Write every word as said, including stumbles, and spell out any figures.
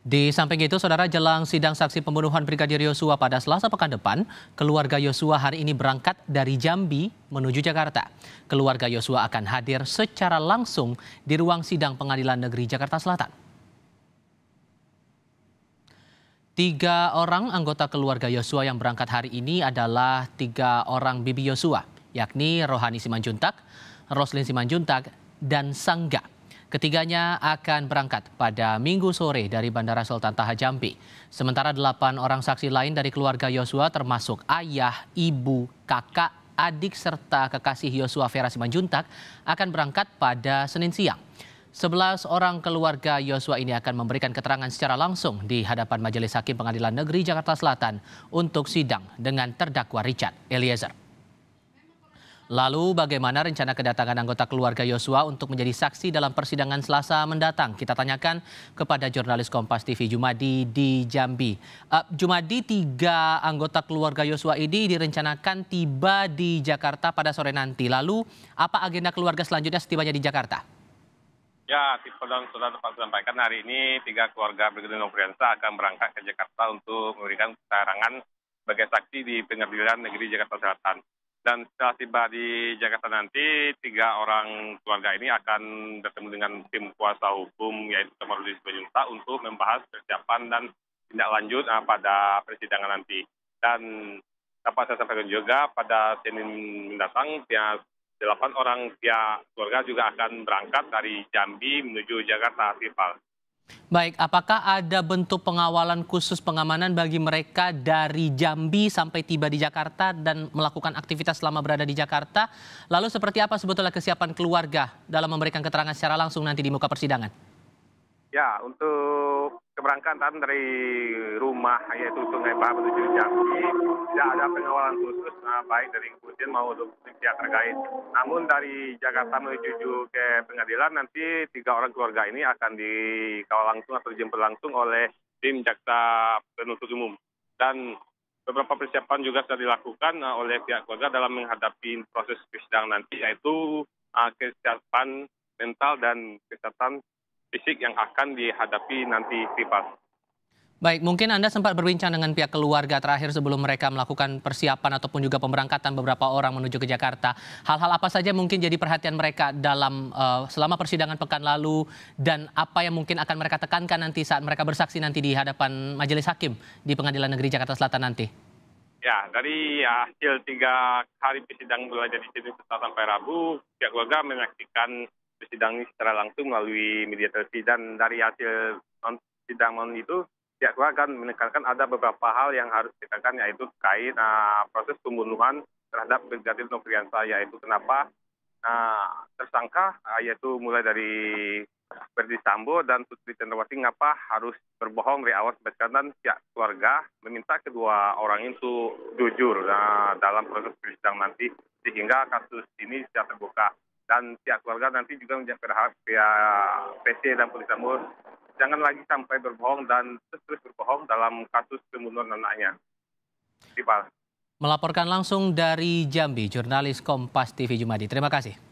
Di samping itu, saudara, jelang sidang saksi pembunuhan Brigadir Yosua pada Selasa pekan depan, keluarga Yosua hari ini berangkat dari Jambi menuju Jakarta. Keluarga Yosua akan hadir secara langsung di ruang sidang Pengadilan Negeri Jakarta Selatan. Tiga orang anggota keluarga Yosua yang berangkat hari ini adalah tiga orang bibi Yosua, yakni Rohani Simanjuntak, Roslin Simanjuntak, dan Sangga. Ketiganya akan berangkat pada Minggu sore dari Bandara Sultan Taha Jambi. Sementara delapan orang saksi lain dari keluarga Yosua termasuk ayah, ibu, kakak, adik serta kekasih Yosua Vera Simanjuntak akan berangkat pada Senin siang. sebelas orang keluarga Yosua ini akan memberikan keterangan secara langsung di hadapan Majelis Hakim Pengadilan Negeri Jakarta Selatan untuk sidang dengan terdakwa Richard Eliezer. Lalu bagaimana rencana kedatangan anggota keluarga Yosua untuk menjadi saksi dalam persidangan Selasa mendatang? Kita tanyakan kepada jurnalis Kompas T V Jumadi di Jambi. Uh, Jumadi, tiga anggota keluarga Yosua ini direncanakan tiba di Jakarta pada sore nanti. Lalu apa agenda keluarga selanjutnya setibanya di Jakarta? Ya, seperti sudah dapat sampaikan, hari ini tiga keluarga Brigadir Yosua akan berangkat ke Jakarta untuk memberikan keterangan sebagai saksi di Pengadilan Negeri Jakarta Selatan. Dan setelah tiba di Jakarta nanti, tiga orang keluarga ini akan bertemu dengan tim kuasa hukum, yaitu Tomarudis Penyuta, untuk membahas persiapan dan tindak lanjut pada persidangan nanti. Dan dapat saya sampaikan juga, pada Senin mendatang, pihak delapan orang pihak keluarga juga akan berangkat dari Jambi menuju Jakarta, Sipal. Baik, apakah ada bentuk pengawalan khusus pengamanan bagi mereka dari Jambi sampai tiba di Jakarta dan melakukan aktivitas selama berada di Jakarta? Lalu seperti apa sebetulnya kesiapan keluarga dalam memberikan keterangan secara langsung nanti di muka persidangan? Ya, untuk keberangkatan dari rumah yaitu Sungai Bah menuju Jambi tidak ada pengawalan khusus, nah, baik dari kepolisian maupun pihak terkait. Namun dari Jakarta menuju ke pengadilan nanti tiga orang keluarga ini akan dikawal langsung atau dijemput langsung oleh tim jaksa penuntut umum. Dan beberapa persiapan juga sudah dilakukan oleh pihak keluarga dalam menghadapi proses persidangan nanti, yaitu kesiapan mental dan kesehatan fisik yang akan dihadapi nanti T I P A S. Baik, mungkin Anda sempat berbincang dengan pihak keluarga terakhir sebelum mereka melakukan persiapan ataupun juga pemberangkatan beberapa orang menuju ke Jakarta. Hal-hal apa saja mungkin jadi perhatian mereka dalam uh, selama persidangan pekan lalu dan apa yang mungkin akan mereka tekankan nanti saat mereka bersaksi nanti di hadapan Majelis Hakim di Pengadilan Negeri Jakarta Selatan nanti? Ya, dari hasil tiga hari persidangan mulai dari Senin sampai Rabu, pihak keluarga menyaksikan sidang ini secara langsung melalui media televisi, dan dari hasil sidang itu pihak keluarga akan menekankan ada beberapa hal yang harus ditekankan, yaitu terkait uh, proses pembunuhan terhadap Brigadir Yosua, yaitu kenapa uh, tersangka uh, yaitu mulai dari Verdi Sambo dan Putri Chandrawati ngapa harus berbohong dari awal sampai sekarang, dan pihak keluarga meminta kedua orang itu jujur uh, dalam proses persidangan nanti sehingga kasus ini bisa terbuka. Dan pihak keluarga nanti juga berharap pihak P C dan Polisi Sambo jangan lagi sampai berbohong dan terus berbohong dalam kasus pembunuhan anaknya. Melaporkan langsung dari Jambi, jurnalis Kompas T V Jumadi. Terima kasih.